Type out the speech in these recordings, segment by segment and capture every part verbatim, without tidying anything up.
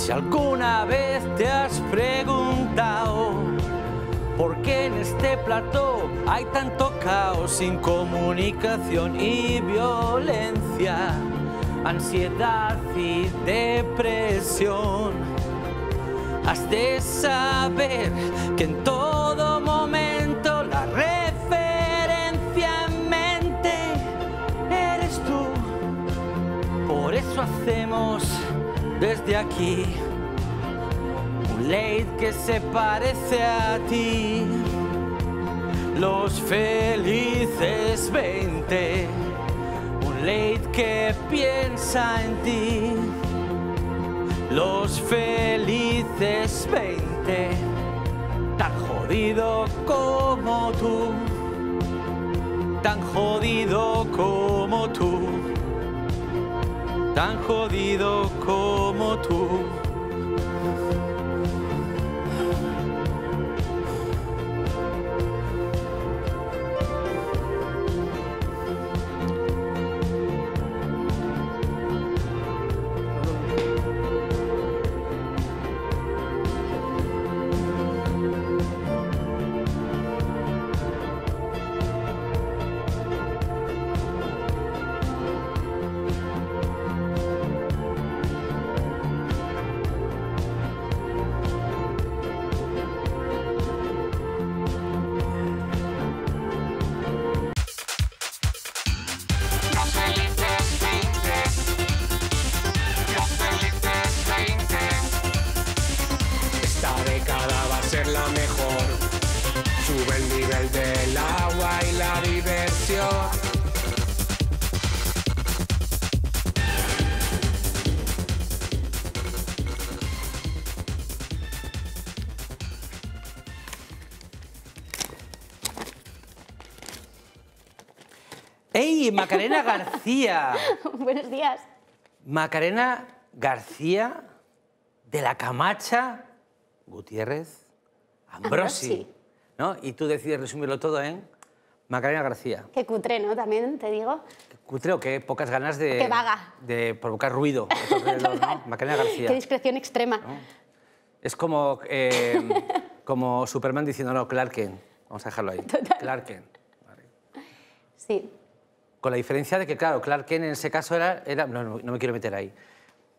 Si alguna vez te has preguntado por qué en este plató hay tanto caos, incomunicación y violencia, ansiedad y depresión, has de saber que en todo momento la referencia en mente eres tú. Por eso hacemos desde aquí un late que se parece a ti. Los felices veinte, un late que piensa en ti. Los felices veinte, tan jodido como tú, tan jodido como tú, tan jodido como tú. ¡Ey, Macarena García! Buenos días. Macarena García de la Camacha Gutiérrez Ambrosi. Ambrosi. ¿No? Y tú decides resumirlo todo en Macarena García. Qué cutre, ¿no? También te digo. Qué cutre o qué pocas ganas de... Qué vaga. De provocar ruido. Reloj, ¿no? Macarena García. Qué discreción extrema. ¿No? Es como, eh, como Superman diciendo, no, Clark Kent. Vamos a dejarlo ahí. Total. Clark Kent. Vale. Sí. Con la diferencia de que, claro, Clark Kent en ese caso era... era no, no, no me quiero meter ahí.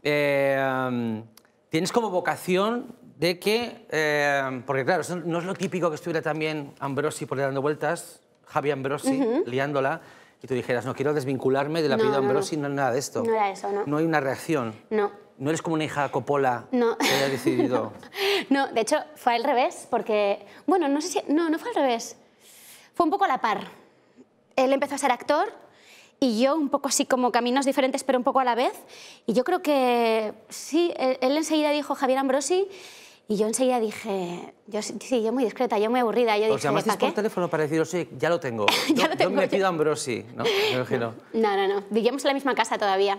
Eh, um, tienes como vocación de que... Eh, porque, claro, eso no es lo típico que estuviera también Ambrosi por ahí dando vueltas, Javier Ambrosi, uh-huh, liándola, y tú dijeras, no quiero desvincularme de la vida no, Ambrosi, no, no. no nada de esto. No era eso, ¿no? No hay una reacción. No. No eres como una hija Coppola no. que haya decidido... no. no, de hecho, fue al revés, porque... Bueno, no sé si... No, no fue al revés. Fue un poco a la par. Él empezó a ser actor... Y yo un poco así como caminos diferentes, pero un poco a la vez. Y yo creo que sí, él, él enseguida dijo Javier Ambrosi y yo enseguida dije, yo sí, yo muy discreta, yo muy aburrida. Yo ¿Os llamasteis por teléfono para deciros, sí, ya lo tengo? ya yo, lo tengo yo me pido Ambrosi, ¿no? Me imagino. No, no, no. Vivíamos en la misma casa todavía.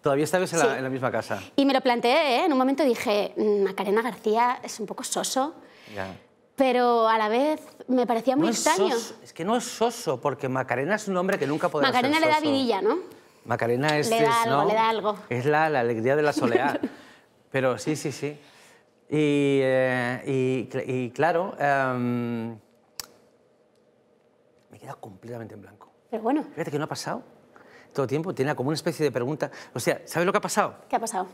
Todavía estabais en, sí. en la misma casa. Y me lo planteé, ¿eh? En un momento dije, Macarena García es un poco soso. Ya. Pero a la vez me parecía muy no extraño. Es, es que no es soso, porque Macarena es un hombre que nunca podrá Macarena ser soso. Macarena le da vidilla, ¿no? Macarena es... Le da algo, ¿no? le da algo. Es la, la alegría de la soleá. Pero sí, sí, sí. Y, eh, y, y claro... Um, me he quedado completamente en blanco. Pero bueno. Fíjate que no ha pasado. Todo el tiempo tiene como una especie de pregunta. O sea, ¿sabes lo que ha pasado? ¿Qué ha pasado?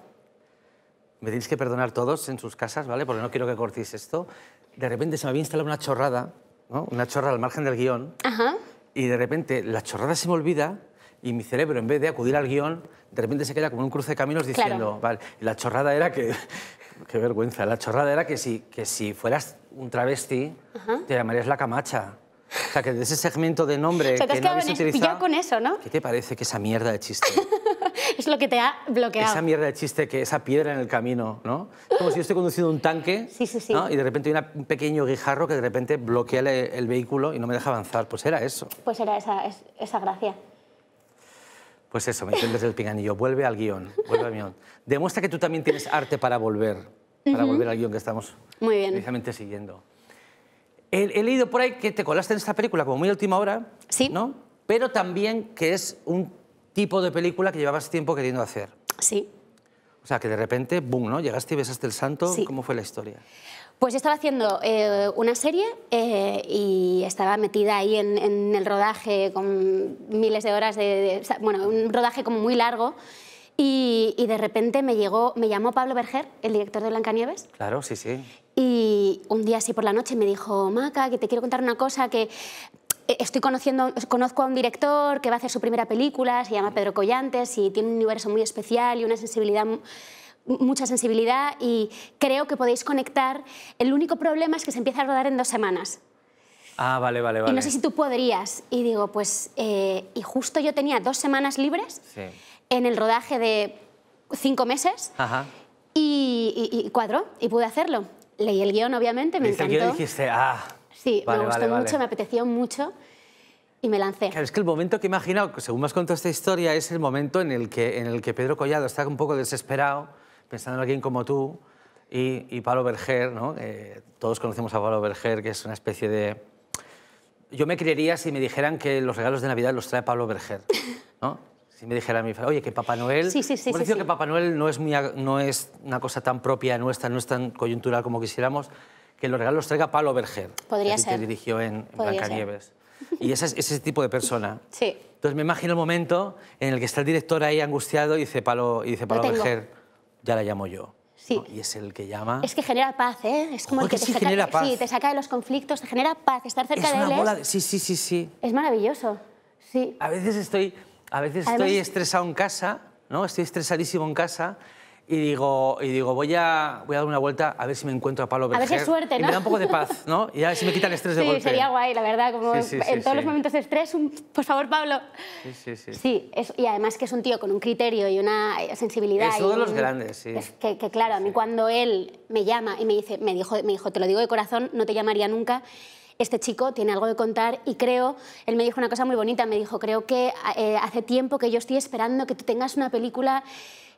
Me tenéis que perdonar todos en sus casas, ¿vale? Porque no quiero que cortéis esto. De repente se me había instalado una chorrada, ¿no? Una chorrada al margen del guión. Ajá. Y de repente la chorrada se me olvida y mi cerebro, en vez de acudir al guión, de repente se queda como en un cruce de caminos diciendo... Claro. Vale, la chorrada era que... Qué vergüenza. La chorrada era que si, que si fueras un travesti, ajá, te llamarías La Camacha. O sea, que de ese segmento de nombre o sea, que no habéis utilizado... con eso, ¿no? ¿Qué te parece que esa mierda de chiste? Es lo que te ha bloqueado. Esa mierda de chiste, que esa piedra en el camino, ¿no? Es como si yo estoy conduciendo un tanque, sí, sí, sí, ¿no? Y de repente hay una, un pequeño guijarro que de repente bloquea el, el vehículo y no me deja avanzar. Pues era eso. Pues era esa, es, esa gracia. Pues eso, me entiendes el pinganillo. Vuelve al guión, vuelve al guión. Demuestra que tú también tienes arte para volver, para uh-huh, volver al guión que estamos muy bien precisamente siguiendo. He, he leído por ahí que te colaste en esta película como muy a última hora, ¿sí? ¿No? Pero también que es un tipo de película que llevabas tiempo queriendo hacer. Sí. O sea, que de repente, boom, ¿no? Llegaste y besaste el santo. Sí. ¿Cómo fue la historia? Pues yo estaba haciendo eh, una serie eh, y estaba metida ahí en, en el rodaje con miles de horas de, de... Bueno, un rodaje como muy largo y, y de repente me llegó, me llamó Pablo Berger, el director de Blancanieves. Claro, sí, sí. Y un día así por la noche me dijo, Maca, que te quiero contar una cosa, que... Estoy conociendo, conozco a un director que va a hacer su primera película, se llama Pedro Collantes y tiene un universo muy especial y una sensibilidad, mucha sensibilidad y creo que podéis conectar. El único problema es que se empieza a rodar en dos semanas. Ah, vale, vale, vale. Y no sé si tú podrías. Y digo, pues, eh, y justo yo tenía dos semanas libres sí. en el rodaje de cinco meses Ajá. Y, y, y cuadró y pude hacerlo. Leí el guión, obviamente, me encantó. Y el guión dijiste, ah... Sí, vale, me gustó vale, mucho, vale. me apeteció mucho y me lancé. Claro, es que el momento que he imaginado, según me has contado esta historia, es el momento en el que, en el que Pedro Collado está un poco desesperado, pensando en alguien como tú, y, y Pablo Berger, ¿no? Eh, todos conocemos a Pablo Berger, que es una especie de... Yo me creería si me dijeran que los regalos de Navidad los trae Pablo Berger, ¿no? Si me dijera a mí, oye, que Papá Noel... Sí, sí, sí. Hemos sí, sí. que Papá Noel no es, muy, no es una cosa tan propia nuestra, no es tan coyuntural como quisiéramos, que los regalos traiga Pablo Berger, Podría ser. que dirigió en Blancanieves. Y ese es ese tipo de persona. Sí. Entonces me imagino el momento en el que está el director ahí angustiado y dice Pablo, y dice, Pablo Berger, ya la llamo yo. Sí. ¿No? Y es el que llama... Es que genera paz, ¿eh? Es como el que, que te, saca, paz. Sí, te saca de los conflictos, te genera paz, estar cerca es de él. Bola de... Sí, sí, sí, sí. Es maravilloso, sí. A veces estoy, a veces Además... estoy estresado en casa, ¿no? Estoy estresadísimo en casa... Y digo, y digo voy, a, voy a dar una vuelta a ver si me encuentro a Pablo Berger. A ver si es suerte, ¿no? Y me da un poco de paz, ¿no? Y a ver si me quita el estrés sí, de golpe. Sí, sería guay, la verdad. Como sí, sí, en sí, todos sí. los momentos de estrés, un, por favor, Pablo. Sí, sí, sí. Sí, es, y además que es un tío con un criterio y una sensibilidad. Es uno de los grandes, sí. Es que, que claro, a mí sí. cuando él me llama y me dice, me dijo, me dijo, te lo digo de corazón, no te llamaría nunca. Este chico tiene algo que contar y creo, él me dijo una cosa muy bonita, me dijo, creo que eh, hace tiempo que yo estoy esperando que tú tengas una película...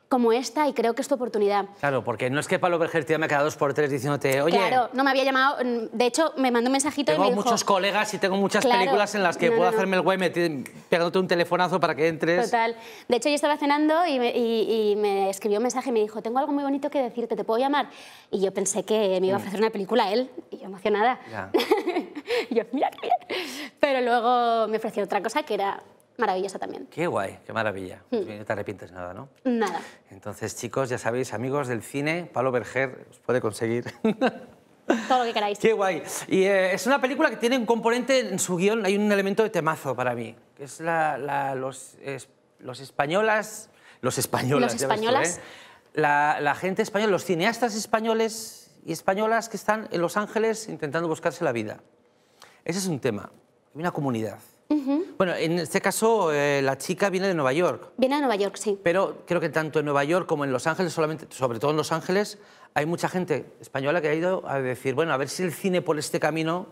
como esta y creo que es tu oportunidad. Claro, porque no es que Pablo Berger te llame cada dos por tres diciéndote, oye... Claro, no me había llamado, de hecho me mandó un mensajito y me dijo... Tengo muchos colegas y tengo muchas claro, películas en las que no, puedo no, hacerme no. el güey pegándote un telefonazo para que entres... Total, de hecho yo estaba cenando y me, y, y me escribió un mensaje y me dijo, tengo algo muy bonito que decirte, ¿te puedo llamar? Y yo pensé que me iba a ofrecer una película a él y yo emocionada. Y yo, mira, mira. Pero luego me ofreció otra cosa que era... maravillosa también. Qué guay, qué maravilla. Mm. Pues bien, no te arrepientes nada, ¿no? Nada. Entonces, chicos, ya sabéis, amigos del cine, Pablo Berger os puede conseguir... Todo lo que queráis. Qué guay. Y eh, es una película que tiene un componente en su guión, hay un elemento de temazo para mí, que es la, la, los, es, los españolas... Los españolas, los españolas. Tú, ¿eh? la, la gente española, los cineastas españoles y españolas que están en Los Ángeles intentando buscarse la vida. Ese es un tema, una comunidad. Uh-huh. Bueno, en este caso, eh, la chica viene de Nueva York. Viene de Nueva York, sí. Pero creo que tanto en Nueva York como en Los Ángeles, solamente, sobre todo en Los Ángeles, hay mucha gente española que ha ido a decir, bueno, a ver si el cine por este camino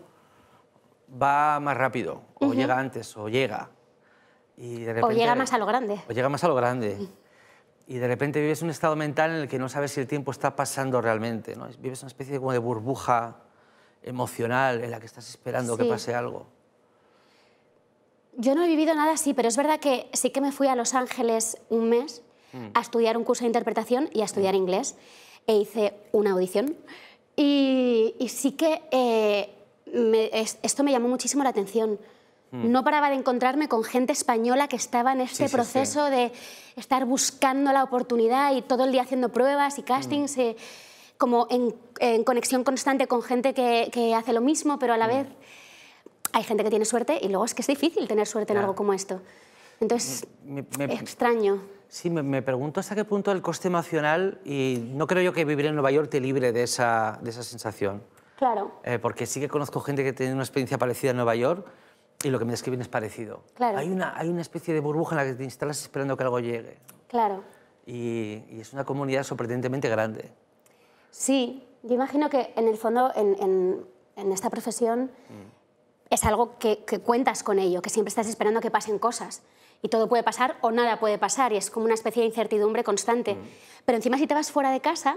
va más rápido, o uh-huh. llega antes, o llega. Y de repente, o llega más a lo grande. O llega más a lo grande. Uh-huh. Y de repente vives un estado mental en el que no sabes si el tiempo está pasando realmente, ¿no? Vives una especie como de burbuja emocional en la que estás esperando sí. que pase algo. Yo no he vivido nada así, pero es verdad que sí que me fui a Los Ángeles un mes mm. a estudiar un curso de interpretación y a estudiar mm. inglés. E hice una audición. Y, y sí que eh, me, esto me llamó muchísimo la atención. Mm. No paraba de encontrarme con gente española que estaba en este sí, sí, proceso sí. de estar buscando la oportunidad y todo el día haciendo pruebas y castings, mm. eh, como en, en conexión constante con gente que, que hace lo mismo, pero a la mm. vez... Hay gente que tiene suerte y luego es que es difícil tener suerte claro. en algo como esto. Entonces, me, me, es extraño. Sí, me, me pregunto hasta qué punto el coste emocional, y no creo yo que vivir en Nueva York te libre de esa, de esa sensación. Claro. Eh, porque sí que conozco gente que tiene una experiencia parecida en Nueva York y lo que me describen es parecido. Claro. Hay una, hay una especie de burbuja en la que te instalas esperando que algo llegue. Claro. Y, y es una comunidad sorprendentemente grande. Sí, yo imagino que en el fondo, en, en, en esta profesión... Mm. es algo que, que cuentas con ello, que siempre estás esperando que pasen cosas. Y todo puede pasar o nada puede pasar, y es como una especie de incertidumbre constante. Mm. Pero encima si te vas fuera de casa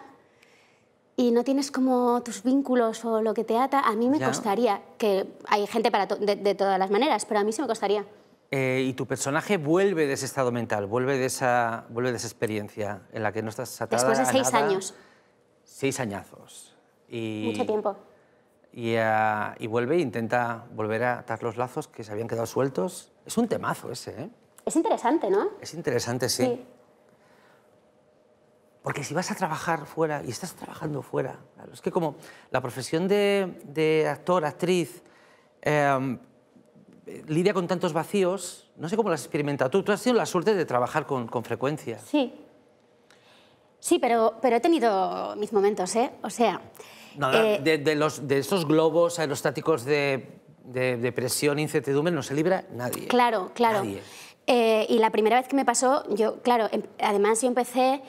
y no tienes como tus vínculos o lo que te ata, a mí me ¿Ya? costaría, que hay gente para to de, de todas las maneras, pero a mí sí me costaría. Eh, y tu personaje vuelve de ese estado mental, vuelve de esa, vuelve de esa experiencia en la que no estás atada. Después de seis nada, años. Seis añazos. Y, Mucho tiempo. Y, uh, y vuelve e intenta volver a atar los lazos que se habían quedado sueltos. Es un temazo ese, ¿eh? Es interesante, ¿no? Es interesante, sí. sí. Porque si vas a trabajar fuera, y estás trabajando fuera, claro, es que como la profesión de, de actor, actriz... Eh, lidia con tantos vacíos, no sé cómo las experimenta tú. Tú has tenido la suerte de trabajar con, con frecuencia. Sí, sí, pero, pero he tenido mis momentos, ¿eh? O sea... Nada, eh... de, de, los, de esos globos aerostáticos de, de, de presión, incertidumbre, no se libra nadie. Claro, claro. Nadie. Eh, y la primera vez que me pasó, yo, claro, además yo empecé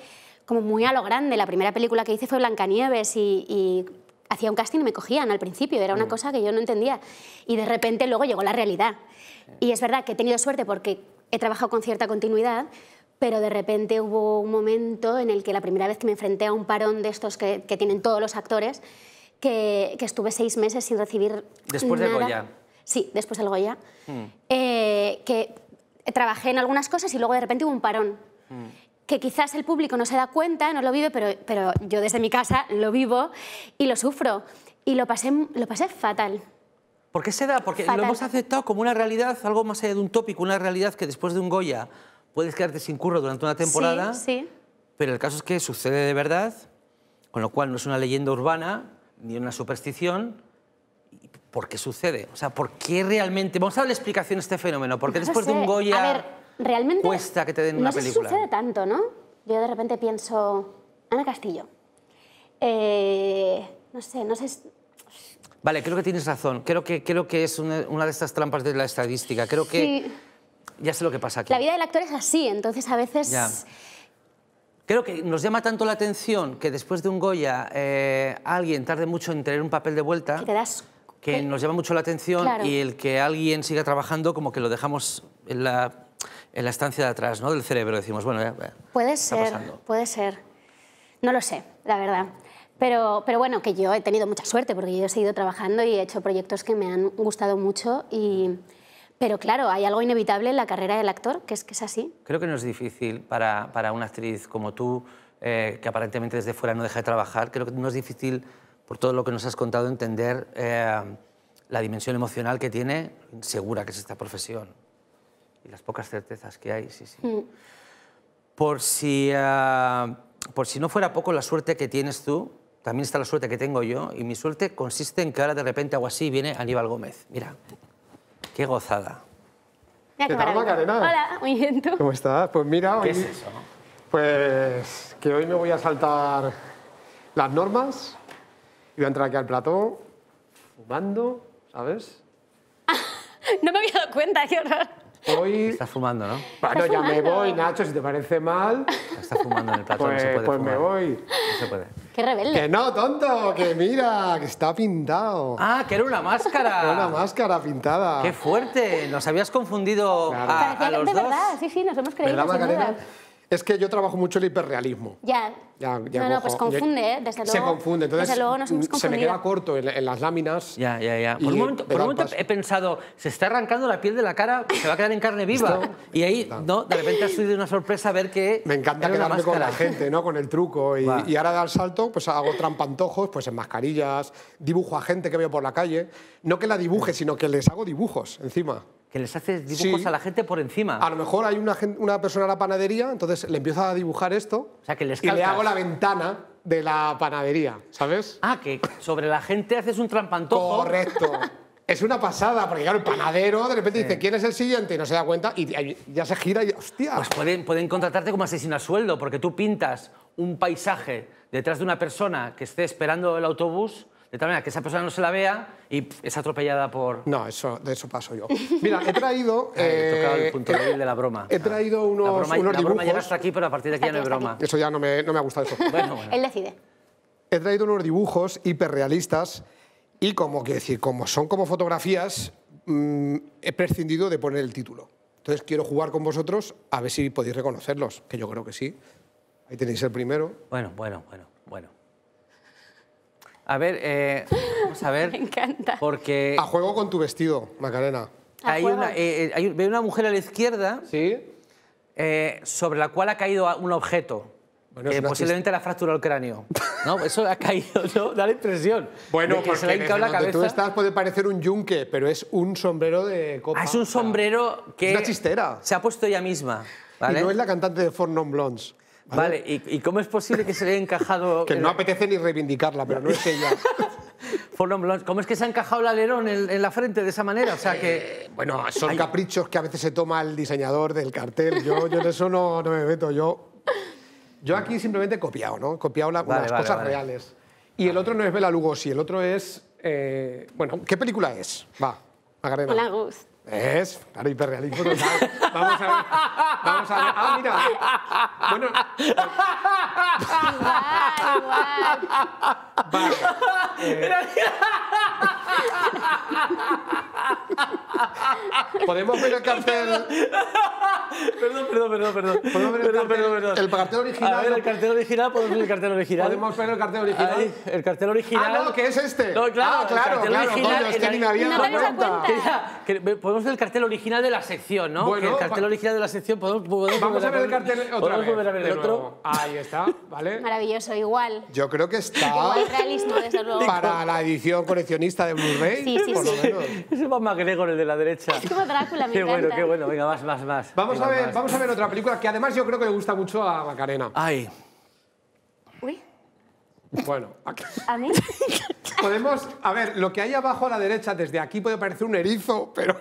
como muy a lo grande. La primera película que hice fue Blancanieves y... y... hacía un casting y me cogían al principio, era una mm. cosa que yo no entendía. Y de repente luego llegó la realidad. Y es verdad que he tenido suerte porque he trabajado con cierta continuidad, pero de repente hubo un momento en el que la primera vez que me enfrenté a un parón de estos que, que tienen todos los actores, que, que estuve seis meses sin recibir después nada. Después del Goya. Sí, después del Goya. Mm. Eh, que trabajé en algunas cosas y luego de repente hubo un parón. Mm. Que quizás el público no se da cuenta, no lo vive, pero, pero yo desde mi casa lo vivo y lo sufro. Y lo pasé, lo pasé fatal. ¿Por qué se da? Porque fatal. Lo hemos aceptado como una realidad, algo más allá de un tópico, una realidad que después de un Goya puedes quedarte sin curro durante una temporada, sí, sí. Pero el caso es que sucede de verdad, con lo cual no es una leyenda urbana ni una superstición. ¿Por qué sucede? O sea, ¿por qué realmente...? Vamos a darle explicación a este fenómeno. ¿Por qué no después sé. de un Goya... A ver, realmente cuesta que te den una película. No sucede tanto, ¿no? Yo de repente pienso... Ana Castillo. Eh, no sé, no sé... Vale, creo que tienes razón. Creo que, creo que es una, una de estas trampas de la estadística. Creo sí. que... Ya sé lo que pasa aquí. La vida del actor es así, entonces a veces... Ya. Creo que nos llama tanto la atención que después de un Goya eh, alguien tarde mucho en tener un papel de vuelta... Que te das... Que nos llama mucho la atención claro. y el que alguien siga trabajando como que lo dejamos en la... En la estancia de atrás, ¿no? Del cerebro, decimos, bueno, ya, ya puede ser, pasando. puede ser. No lo sé, la verdad. Pero, pero bueno, que yo he tenido mucha suerte porque yo he seguido trabajando y he hecho proyectos que me han gustado mucho. Y... Pero claro, hay algo inevitable en la carrera del actor, que es que es así. Creo que no es difícil para, para una actriz como tú, eh, que aparentemente desde fuera no deja de trabajar. Creo que no es difícil, por todo lo que nos has contado, entender eh, la dimensión emocional que tiene, segura que es esta profesión. Y las pocas certezas que hay, sí, sí. Mm. Por si, uh, por si no fuera poco la suerte que tienes tú, también está la suerte que tengo yo, y mi suerte consiste en que ahora de repente hago así y viene Aníbal Gómez. Mira, qué gozada. Mira, ¿qué tal, Macarena? Hola, muy bien, ¿tú? ¿Cómo estás? Pues mira, ¿Qué hoy, es eso? Pues que hoy me voy a saltar las normas, y voy a entrar aquí al plató, fumando, ¿sabes? No me había dado cuenta, qué horror. Hoy... Estás fumando, ¿no? Bueno, ya fumando? me voy, Nacho, si te parece mal... Estás fumando en el platón, pues, no se puede Pues fumar. me voy. No se puede. ¡Qué rebelde! ¡Que no, tonto! ¡Que mira, que está pintado! ¡Ah, que era una máscara! Era una máscara pintada. ¡Qué fuerte! Nos habías confundido claro. a, a los de dos. verdad, sí, sí, nos hemos creído. ¿Verdad, Es que yo trabajo mucho el hiperrealismo. Ya. ya, ya no, no, pues confunde, ¿eh? Desde luego. Se confunde, entonces desde luego nos hemos se me queda corto en, en las láminas. Ya, ya, ya. Por un momento, por un momento he pensado, se está arrancando la piel de la cara, se va a quedar en carne viva. ¿Está? Y ahí, está. ¿no? De repente ha sido una sorpresa ver que... Me encanta quedarme con la gente, ¿no? Con el truco. Y, wow. y ahora dar salto, pues hago trampantojos, pues en mascarillas, dibujo a gente que veo por la calle. No que la dibuje, sino que les hago dibujos encima. Que les haces dibujos sí. a la gente por encima. A lo mejor hay una, una persona en la panadería, entonces le empiezo a dibujar esto o sea, que les y le hago la ventana de la panadería, ¿sabes? Ah, que sobre la gente haces un trampantojo. Correcto. Es una pasada, porque claro, el panadero de repente sí. dice ¿quién es el siguiente? Y no se da cuenta y ya se gira y ¡hostia! Pues pueden, pueden contratarte como asesino a sueldo, porque tú pintas un paisaje detrás de una persona que esté esperando el autobús... De tal manera que esa persona no se la vea y es atropellada por... No, eso, de eso paso yo. Mira, he traído... Eh, he tocado el punto débil de la broma. He traído unos, la broma, unos la dibujos... La broma llega hasta aquí, pero a partir de aquí ya no hay broma. Eso ya no me, no me ha gustado eso. Bueno, bueno. Él decide. He traído unos dibujos hiperrealistas y, como que decir, como son como fotografías, mmm, he prescindido de poner el título. Entonces quiero jugar con vosotros a ver si podéis reconocerlos, que yo creo que sí. Ahí tenéis el primero. Bueno, bueno, bueno, bueno. A ver, eh, vamos a ver... Me encanta. Porque... A juego con tu vestido, Macarena. Hay una, eh, hay, hay una mujer a la izquierda, ¿sí? eh, sobre la cual ha caído un objeto. Bueno, eh, posiblemente la fractura del cráneo. No, eso ha caído, ¿no? Da la impresión. Bueno, porque se le ha hincado la cabeza. Tú estás, puede parecer un yunque, pero es un sombrero de copa. Ah, es un sombrero ah, que... Es una chistera. Se ha puesto ella misma, ¿vale? Y no es la cantante de Four Non Blondes. Vale, vale. ¿Y, ¿y cómo es posible que se le haya encajado...? Que no apetece ni reivindicarla, pero no es ella. ¿Cómo es que se ha encajado el alerón en, en la frente de esa manera? O sea que... Eh, bueno, son hay... caprichos que a veces se toma el diseñador del cartel. Yo, yo en eso no, no me meto. Yo, yo aquí simplemente he copiado, ¿no? He copiado la, vale, unas vale, cosas vale. reales. Y vale. el otro no es Bela Lugosi, el otro es... Eh, bueno, ¿qué película es? Va, Macarena. Hola, Gus. Es, claro, hiperrealismo total. Vamos a ver, vamos a ver. Ah, mira. Bueno. Igual, igual. Vale. Eh. Podemos ver el cartel. Perdón, perdón, perdón, perdón. Podemos ver el perdón, cartel, perdón, perdón. El cartel original. A ver, el cartel original, podemos ver el cartel original. Podemos ver el cartel original. Ahí, el cartel original. Ah, no, que es este. No, claro, ah, claro, el cartel claro, original. Coño, es que ni me había dado cuenta. cuenta. Que ya, que, podemos ver el cartel original de la sección, ¿no? Bueno, que el cartel original de la sección podemos, podemos vamos a ver el cartel otra podemos vez. Volver a ver el otro. Ahí está, ¿vale? Maravilloso, igual. Yo creo que está. Igual realismo, desde luego. Para la edición coleccionista de Blu-ray. Sí, sí, por sí. Lo menos. Ese es más MacGregor, el de la derecha. Es como Drácula, me Qué encanta. bueno, qué bueno. Venga, más, más, más. Vamos a ver, más. vamos a ver otra película que además yo creo que le gusta mucho a Macarena. Ay. Uy. Bueno, aquí. ¿A mí? Podemos, a ver, lo que hay abajo a la derecha, desde aquí puede parecer un erizo, pero,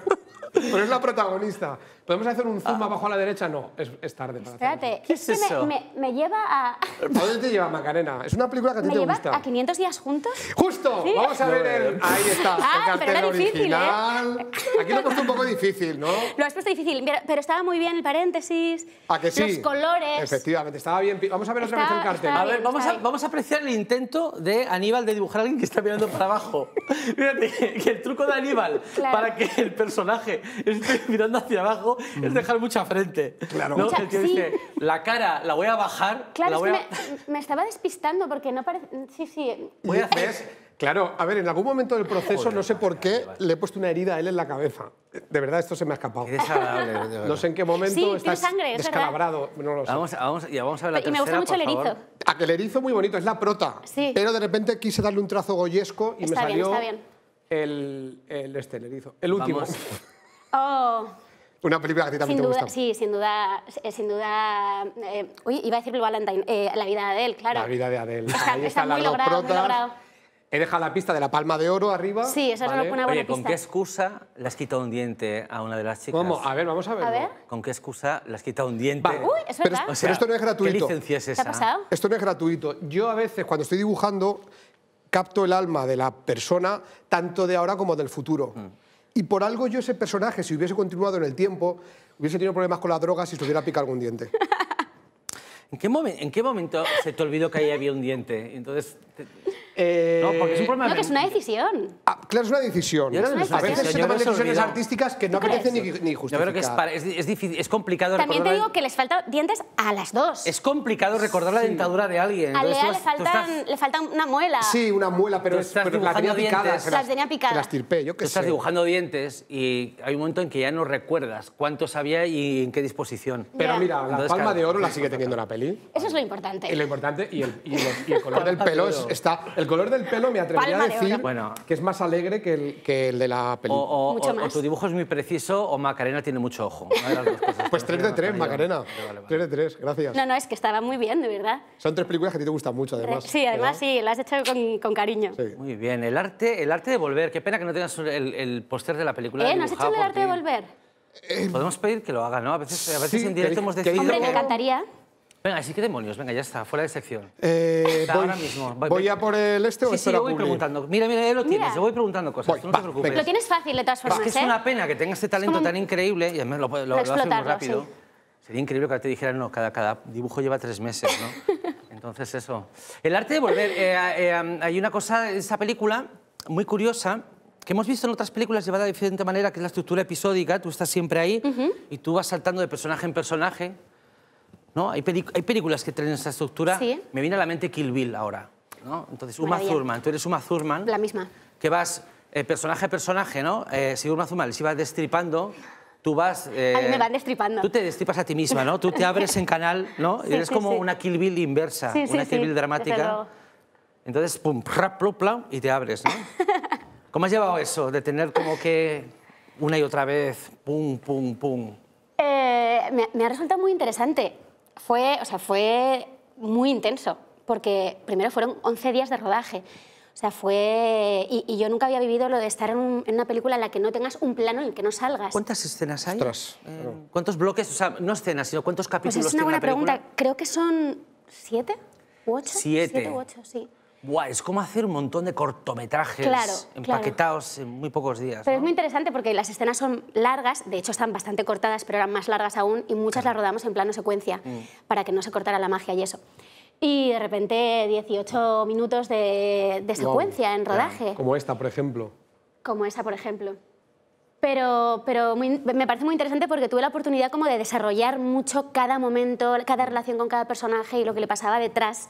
pero es la protagonista. ¿Podemos hacer un zoom ah. abajo a la derecha? No, es, es tarde. Para Espérate, ¿Qué es eso? Me, me, me lleva a... ¿A dónde te lleva, Macarena? Es una película que a ti te gusta. ¿Me lleva a quinientos días juntos? ¡Justo! ¿Sí? Vamos a no, ver el... Ahí está, ah, el cartel original. Difícil, ¿eh? Aquí lo he puesto un poco difícil, ¿no? Lo has puesto difícil, pero, pero estaba muy bien el paréntesis, ¿a que sí? Los colores... Efectivamente, estaba bien... Vamos a ver otra vez el cartel. Bien, a ver, vamos a, vamos a apreciar el intento de Aníbal de dibujar a alguien que está mirando para abajo. Fíjate que el truco de Aníbal claro. para que el personaje esté mirando hacia abajo es dejar mucha frente. Claro. ¿No? Mucha, el tío sí. dice, la cara la voy a bajar. Claro, la voy es que a... me, me estaba despistando porque no parece... Sí, sí. Voy a hacer... Claro, a ver, en algún momento del proceso, Joder, no sé por qué, vale. le he puesto una herida a él en la cabeza. De verdad, esto se me ha escapado. No sé en qué momento sí, estás sangre, descalabrado. No lo sé. Vamos, vamos, ya, vamos a ver la y tercera, me gusta mucho el erizo. Favor. Aquel erizo muy bonito, es la prota. Sí. Pero de repente quise darle un trazo goyesco y está me salió bien, bien. El, el, este, el erizo. El último. Vamos. Oh... Una película que a ti también sin te duda, gusta. Sí, sin duda... Eh, sin duda eh, uy, iba a decir Valentine, eh, La vida de Adele, claro. La vida de Adele. Está, Ahí está, está muy, logrado, muy logrado. He dejado la pista de la palma de oro arriba. Sí, esa ¿vale? es una buena Oye, pista. ¿Con qué excusa le has quitado un diente a una de las chicas? ¿Cómo? A ver, vamos a ver. ¿A ver? ¿Con qué excusa le has quitado un diente? Va. Uy, eso es verdad. Pero, o sea, pero esto no es gratuito. ¿Qué licencia es esa? ¿Te ha pasado? Esto no es gratuito. Yo a veces, cuando estoy dibujando, capto el alma de la persona, tanto de ahora como del futuro. Mm. Y por algo yo ese personaje, si hubiese continuado en el tiempo, hubiese tenido problemas con las drogas y se hubiera picado algún diente. ¿En qué, momen ¿En qué momento se te olvidó que ahí había un diente? Entonces... Te... Eh... No, porque es un problema... No, que es una decisión. Ah, claro, es una decisión. Yo no es una a veces se toman decisiones artísticas que no apetece ni, ni justificar. Yo creo que es, para, es, es, difícil, es complicado También recordar... te digo que les faltan dientes a las dos. Es complicado recordar sí. la dentadura de alguien. A Lea le falta estás... una muela. Sí, una muela, pero, es, pero la tenía picada. Se las tenía picada. Se las tirpé, yo qué sé. Tú estás dibujando dientes y hay un momento en que ya no recuerdas cuántos había y en qué disposición. Pero yeah. mira, la palma de oro la sigue teniendo la peli. Eso es lo importante. Es lo importante y el, y el, y el color del pelo está... El color del pelo me atrevería a decir bueno, que es más alegre que el, que el de la película. O, o, mucho o, más. o tu dibujo es muy preciso o Macarena tiene mucho ojo. No las dos cosas. Pues tres de tres, Macarena. Vale, vale, vale. tres de tres, gracias. No, no, es que estaba muy bien, de verdad. Son tres películas que a ti te gustan mucho, además. Sí, además ¿verdad? sí, las has hecho con, con cariño. Sí. Muy bien, el arte, el arte de volver. Qué pena que no tengas el, el póster de la película. ¿Eh? ¿No has hecho el arte de volver? Eh, Podemos pedir que lo haga, ¿no? A veces, a veces sí, en directo hemos decidido... Hombre, me encantaría... Venga, así que demonios, venga, ya está, fuera de sección. Eh, voy, ahora mismo. Voy, ¿Voy a por el este o sí, sí, yo voy preguntando. Mira, mira, ya lo tienes, yo voy preguntando cosas, voy, tú no va, te preocupes. Venga. Lo tienes fácil de todas formas, es que ¿eh? Es una pena que tengas este talento es como... tan increíble, y además lo, lo, lo, lo haces muy rápido. Sí. Sería increíble que te dijeran, no, cada, cada dibujo lleva tres meses, ¿no? Entonces eso. El arte de volver, eh, eh, hay una cosa en esa película muy curiosa, que hemos visto en otras películas llevada de diferente manera, que es la estructura episódica, tú estás siempre ahí, uh-huh. y tú vas saltando de personaje en personaje, ¿no? Hay, hay películas que tienen esa estructura. ¿Sí? Me viene a la mente Kill Bill ahora, ¿no? Entonces, Uma Thurman. Tú eres Uma Thurman. La misma. Que vas eh, personaje a personaje, ¿no? Eh, señor Mazumal, si vas destripando, tú vas... Eh, a mí me van destripando. Tú te destripas a ti misma, ¿no? Tú te abres en canal, ¿no? Sí, eres sí, como sí. una Kill Bill inversa, sí, una sí, Kill Bill sí, dramática. Entonces, pum, rap, plop, plop, y te abres, ¿no? ¿Cómo has llevado eso? De tener como que una y otra vez, pum, pum, pum. Eh, me, me ha resultado muy interesante. Fue, o sea, fue muy intenso, porque primero fueron once días de rodaje. O sea, fue... Y, y yo nunca había vivido lo de estar en, un, en una película en la que no tengas un plano en el que no salgas. ¿Cuántas escenas hay? Ostras, claro. eh, ¿Cuántos bloques? O sea, no escenas, sino ¿cuántos capítulos tiene? Pues es una buena pregunta. Creo que son siete u ocho. Siete. Siete u ocho, sí. Buah, es como hacer un montón de cortometrajes claro, empaquetados claro. en muy pocos días. Pero ¿no? es muy interesante porque las escenas son largas, de hecho están bastante cortadas, pero eran más largas aún, y muchas claro. las rodamos en plano secuencia mm. para que no se cortara la magia y eso. Y de repente dieciocho minutos de, de secuencia wow. en rodaje. Claro. Como esta, por ejemplo. Como esa, por ejemplo. Pero, pero muy, me parece muy interesante porque tuve la oportunidad como de desarrollar mucho cada momento, cada relación con cada personaje y lo que le pasaba detrás,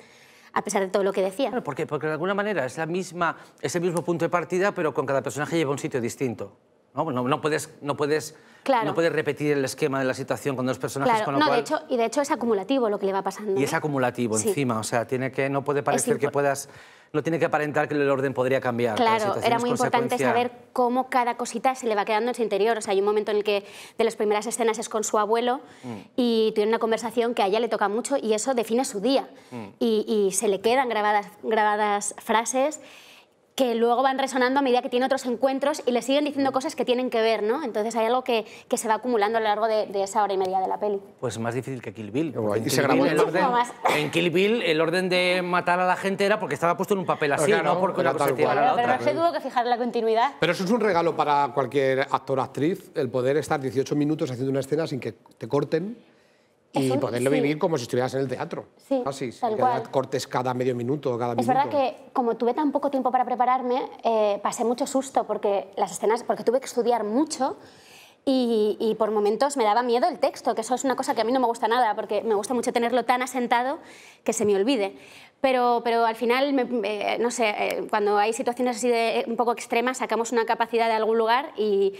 a pesar de todo lo que decía. Claro, porque, porque de alguna manera es, la misma, es el mismo punto de partida, pero con cada personaje lleva un sitio distinto. No, no, no, puedes, no, puedes, claro. no puedes repetir el esquema de la situación con dos personajes. Claro. Con lo no, cual... de hecho, y de hecho es acumulativo lo que le va pasando. Y es acumulativo sí. encima, o sea, tiene que, no puede parecer que puedas... No tiene que aparentar que el orden podría cambiar. Claro, era muy importante saber cómo cada cosita se le va quedando en su interior. O sea, hay un momento en el que de las primeras escenas es con su abuelo mm. y tiene una conversación que a ella le toca mucho y eso define su día. Mm. Y, y se le quedan grabadas, grabadas frases que luego van resonando a medida que tiene otros encuentros y le siguen diciendo cosas que tienen que ver, ¿no? Entonces hay algo que, que se va acumulando a lo largo de, de esa hora y media de la peli. Pues más difícil que Kill Bill. En Kill, se grabó Bill el orden, en Kill Bill el orden de matar a la gente era porque estaba puesto en un papel así, claro, ¿no? Porque una cosa tiraba a la otra. Pero no se tuvo que fijar en la continuidad. Pero eso es un regalo para cualquier actor o actriz, el poder estar dieciocho minutos haciendo una escena sin que te corten y un, poderlo sí. vivir como si estuvieras en el teatro. Sí, así, tal cual. Cortes cada medio minuto, cada minuto. Es verdad que, como tuve tan poco tiempo para prepararme, eh, pasé mucho susto porque las escenas, porque tuve que estudiar mucho y, y por momentos me daba miedo el texto, que eso es una cosa que a mí no me gusta nada, porque me gusta mucho tenerlo tan asentado que se me olvide. Pero, pero al final, me, me, no sé, eh, cuando hay situaciones así de, un poco extremas, sacamos una capacidad de algún lugar y...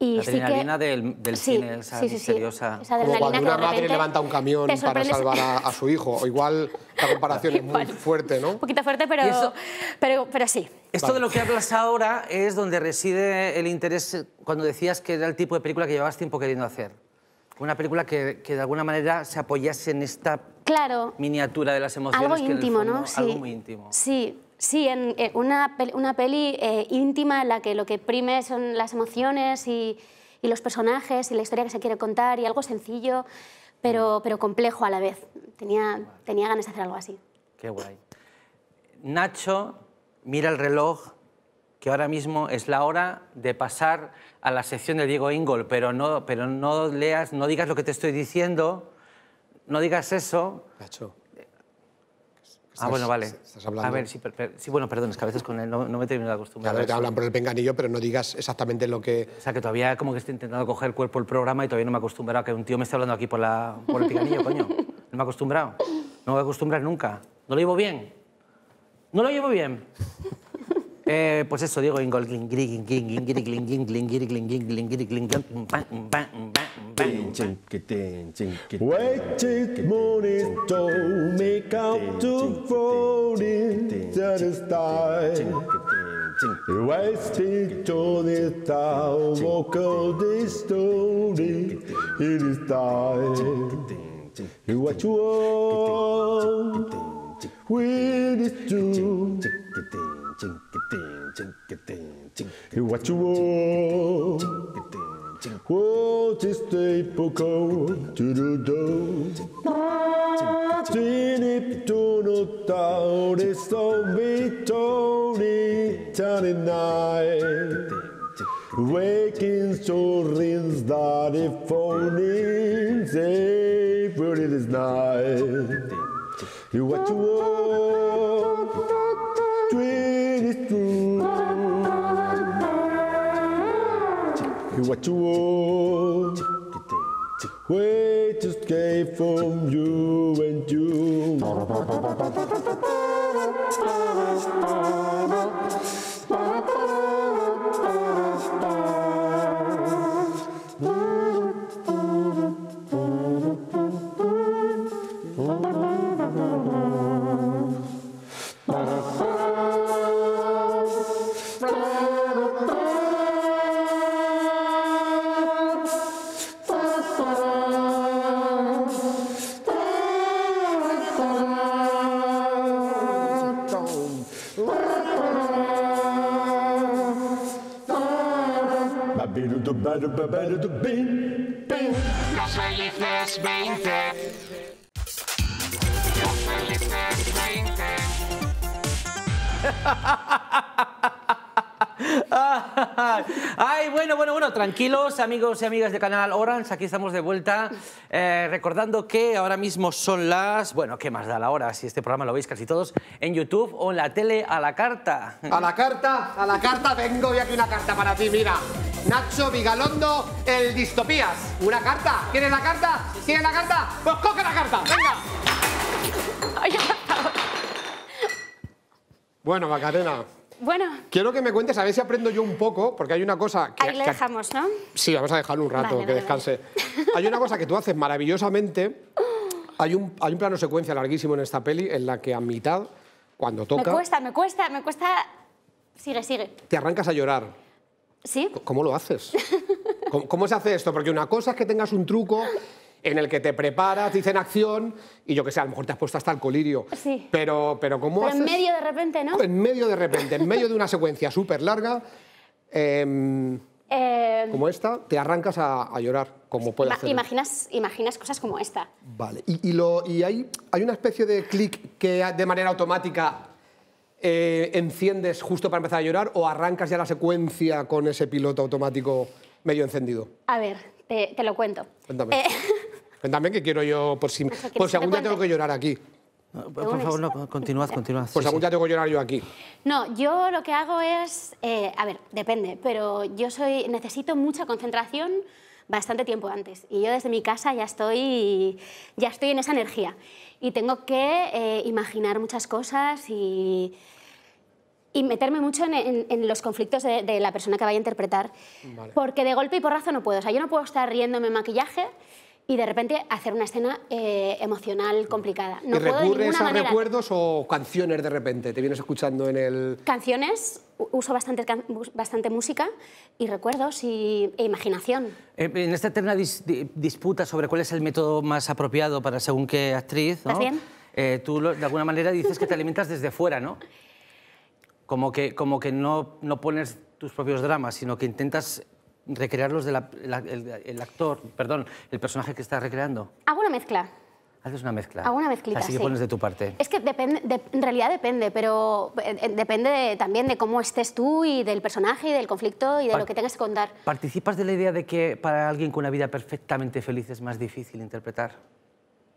Y la adrenalina sí que... del, del sí, cine, esa sí, sí, misteriosa. Sí, esa adrenalina como cuando una madre levanta un camión para salvar a, a su hijo. O igual la comparación es muy fuerte, ¿no? Un poquito fuerte, pero, eso, pero, pero sí. Esto vale. de lo que hablas ahora es donde reside el interés cuando decías que era el tipo de película que llevabas tiempo queriendo hacer. Una película que, que de alguna manera se apoyase en esta claro, miniatura de las emociones. Algo que íntimo, fondo, ¿no? Sí. Algo muy íntimo. Sí. Sí, en una peli, una peli eh, íntima en la que lo que prime son las emociones y, y los personajes y la historia que se quiere contar y algo sencillo, pero, pero complejo a la vez. Tenía, tenía ganas de hacer algo así. Qué guay. Nacho mira el reloj, que ahora mismo es la hora de pasar a la sección de Diego Ingol, pero no, pero no leas, no digas lo que te estoy diciendo, no digas eso. Nacho. Ah, estás, bueno, vale. Estás hablando. A ver, sí, per, per, sí, bueno, perdón, es que a veces con él no, no me termino de acostumbrar. Claro, te hablan por el penganillo, pero no digas exactamente lo que... O sea, que todavía como que estoy intentando coger el cuerpo el programa y todavía no me he acostumbrado a que un tío me esté hablando aquí por, la, por el penganillo, coño. No me he acostumbrado. No me voy a acostumbrar nunca. ¿No lo llevo bien? ¿No lo llevo bien? Eh, pues eso, Diego Ingol. Waited morning to make out to fold into the style. Wasted to the style, walk out the story in the style. What you want with is true. What you want. What is the poco to do do? Tinip to no tau, the zombie Tony, Tony night. Waking stories that if only they put it is night. What you want, twin is true. What you want, way to escape from you and you. Los felices veinte. Los felices veinte. Ay, bueno, bueno, bueno, tranquilos amigos y amigas de Canal Orange, aquí estamos de vuelta, eh, recordando que ahora mismo son las... Bueno, ¿qué más da la hora? Si este programa lo veis casi todos en YouTube o en la tele a la carta. A la carta, a la carta, tengo hoy aquí una carta para ti, mira. Nacho Vigalondo, el Distopías. Una carta, ¿quieres la carta? ¿Quieres la carta? Pues coge la carta, venga. Ay, bueno, Macarena. Bueno. Quiero que me cuentes, a ver si aprendo yo un poco, porque hay una cosa... Que, Ahí le dejamos, ¿no? Sí, vamos a dejarlo un rato, vale, que vale, descanse. Vale. Hay una cosa que tú haces maravillosamente. Hay un, hay un plano secuencia larguísimo en esta peli en la que a mitad, cuando toca... Me cuesta, me cuesta, me cuesta... Sigue, sigue. Te arrancas a llorar. ¿Sí? ¿Cómo lo haces? ¿Cómo, cómo se hace esto? Porque una cosa es que tengas un truco... en el que te preparas, te dicen acción, y yo que sé, a lo mejor te has puesto hasta el colirio. Sí. Pero, pero ¿cómo pero haces? En medio de repente, ¿no? En medio de repente, en medio de una secuencia súper larga, eh, eh... como esta, te arrancas a, a llorar, como puede hacer. Imaginas, imaginas cosas como esta. Vale. ¿Y, y, lo, y hay, hay una especie de clic que de manera automática eh, enciendes justo para empezar a llorar, o arrancas ya la secuencia con ese piloto automático medio encendido? A ver, te, te lo cuento. Cuéntame. Eh... También que quiero yo, por si, por si algún día tengo que llorar aquí. Por, por favor, no, continuad, continuad. Por sí, si algún día sí. tengo que llorar yo aquí. No, yo lo que hago es, eh, a ver, depende, pero yo soy, necesito mucha concentración bastante tiempo antes. Y yo desde mi casa ya estoy, ya estoy en esa energía. Y tengo que eh, imaginar muchas cosas y... y meterme mucho en, en, en los conflictos de, de la persona que vaya a interpretar. Vale. Porque de golpe y porrazo no puedo. O sea, yo no puedo estar riéndome en maquillaje y de repente hacer una escena eh, emocional complicada. No ¿Y puedo recurres de ninguna a manera. Recuerdos o canciones de repente? ¿Te vienes escuchando en el...? Canciones, uso bastante, can bastante música y recuerdos y, e imaginación. En esta eterna dis disputa sobre cuál es el método más apropiado para según qué actriz, ¿no? ¿Estás bien? Eh, tú de alguna manera dices que te alimentas desde fuera, ¿no? Como que, como que no, no pones tus propios dramas, sino que intentas recrearlos del de el actor, perdón, el personaje que estás recreando. Hago una mezcla. Haces una mezcla. Hago una mezclita, Así que sí. pones de tu parte. Es que depende, de, en realidad depende, pero eh, depende de, también de cómo estés tú y del personaje y del conflicto y de Par lo que tengas que contar. ¿Participas de la idea de que para alguien con una vida perfectamente feliz es más difícil interpretar?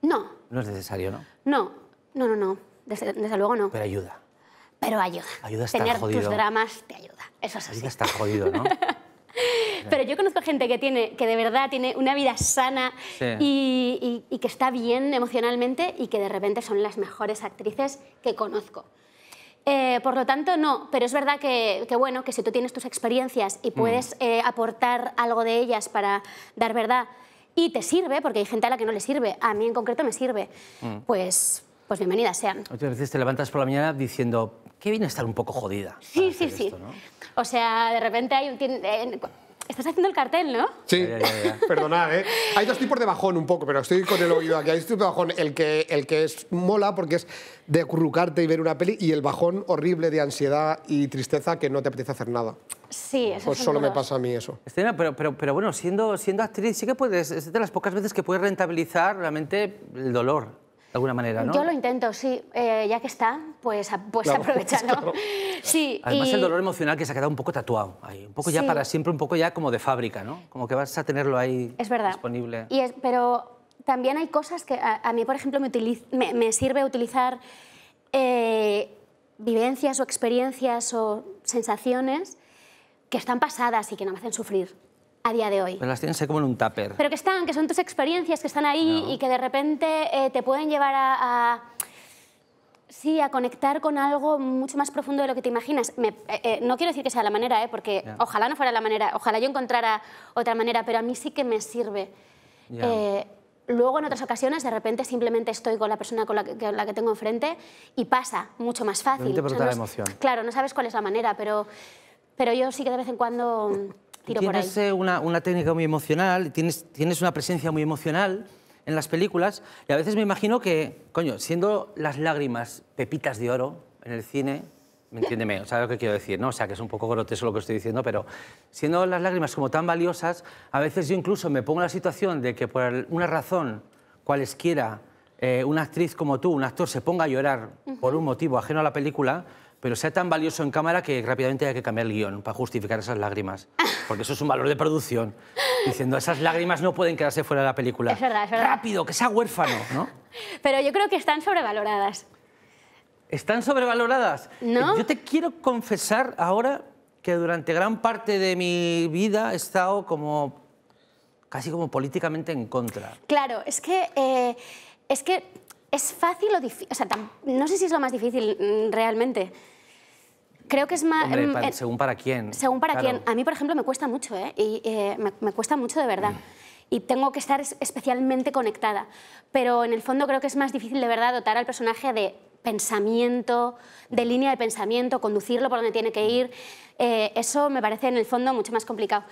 No. No es necesario, ¿no? No, no, no, no. Desde, desde luego no. Pero ayuda. Pero ayuda. Ayuda a estar Tener jodido. tus dramas te ayuda. Eso es así. Ayuda a estar jodido, ¿no? Pero yo conozco gente que, tiene, que de verdad tiene una vida sana sí. y, y, y que está bien emocionalmente y que de repente son las mejores actrices que conozco. Eh, por lo tanto, no. Pero es verdad que, que, bueno, que si tú tienes tus experiencias y puedes mm. eh, aportar algo de ellas para dar verdad y te sirve, porque hay gente a la que no le sirve, a mí en concreto me sirve, mm. pues... pues bienvenidas sean. Otras veces te levantas por la mañana diciendo, qué bien estar un poco jodida. Sí, sí, sí. Esto, ¿no? O sea, de repente hay un... Estás haciendo el cartel, ¿no? Sí, ya, ya, ya. Perdonad, ¿eh? Hay dos tipos de bajón un poco, pero estoy con el oído aquí. Hay dos tipos de bajón, el que, el que es mola porque es de acurrucarte y ver una peli, y el bajón horrible de ansiedad y tristeza que no te apetece hacer nada. Sí, eso pues solo duros. me pasa a mí eso. Estelina, pero, pero, pero bueno, siendo, siendo actriz sí que puedes, es de las pocas veces que puedes rentabilizar realmente el dolor. De alguna manera, ¿no? Yo lo intento, sí. Eh, ya que está, pues, pues claro, aprovecharlo. Claro. Sí, Además, y... el dolor emocional que se ha quedado un poco tatuado ahí. Un poco sí. ya para siempre, un poco ya como de fábrica, ¿no? Como que vas a tenerlo ahí es verdad. disponible. Y es, pero también hay cosas que a, a mí, por ejemplo, me, utiliz, me, me sirve utilizar eh, vivencias o experiencias o sensaciones que están pasadas y que no me hacen sufrir. A día de hoy. Pero las tienes como en un tupper. Pero que están, que son tus experiencias, que están ahí no. y que de repente eh, te pueden llevar a, a... Sí, a conectar con algo mucho más profundo de lo que te imaginas. Me, eh, eh, no quiero decir que sea la manera, eh, porque yeah. ojalá no fuera la manera, ojalá yo encontrara otra manera, pero a mí sí que me sirve. Yeah. Eh, luego, en otras ocasiones, de repente simplemente estoy con la persona con la que, con la que tengo enfrente y pasa mucho más fácil. No te brota o sea, no, la emoción. Claro, no sabes cuál es la manera, pero, pero yo sí que de vez en cuando... Tienes una, una técnica muy emocional, tienes, tienes una presencia muy emocional en las películas y a veces me imagino que, coño, siendo las lágrimas pepitas de oro en el cine, entiéndeme, ¿sabes lo que quiero decir? ¿No? O sea, que es un poco grotesco lo que estoy diciendo, pero siendo las lágrimas como tan valiosas, a veces yo incluso me pongo en la situación de que por una razón cualesquiera eh, una actriz como tú, un actor, se ponga a llorar uh-huh. por un motivo ajeno a la película, pero sea tan valioso en cámara que rápidamente hay que cambiar el guión para justificar esas lágrimas, porque eso es un valor de producción. Diciendo, esas lágrimas no pueden quedarse fuera de la película. Es verdad, es verdad. Rápido, que sea huérfano, ¿no? Pero yo creo que están sobrevaloradas. ¿Están sobrevaloradas? ¿No? Yo te quiero confesar ahora que durante gran parte de mi vida he estado como... casi como políticamente en contra. Claro, es que... Eh, es que es fácil o difícil... O sea, no sé si es lo más difícil realmente. Creo que es más... Hombre, para, eh, según para quién. Según para claro. quién. A mí, por ejemplo, me cuesta mucho, ¿eh? Y, eh me, me cuesta mucho de verdad. Mm. Y tengo que estar especialmente conectada. Pero en el fondo creo que es más difícil de verdad dotar al personaje de pensamiento, de línea de pensamiento, conducirlo por donde tiene que ir. Eh, eso me parece en el fondo mucho más complicado.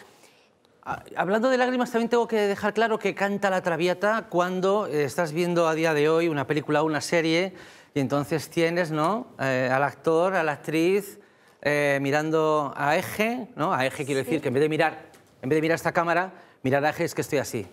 Hablando de lágrimas, también tengo que dejar claro que canta la Traviata cuando estás viendo a día de hoy una película o una serie y entonces tienes, ¿no?, eh, al actor, a la actriz, eh, mirando a eje, ¿no? A eje quiero sí. decir que en vez de mirar, en vez de mirar esta cámara, mirar a eje es que estoy así.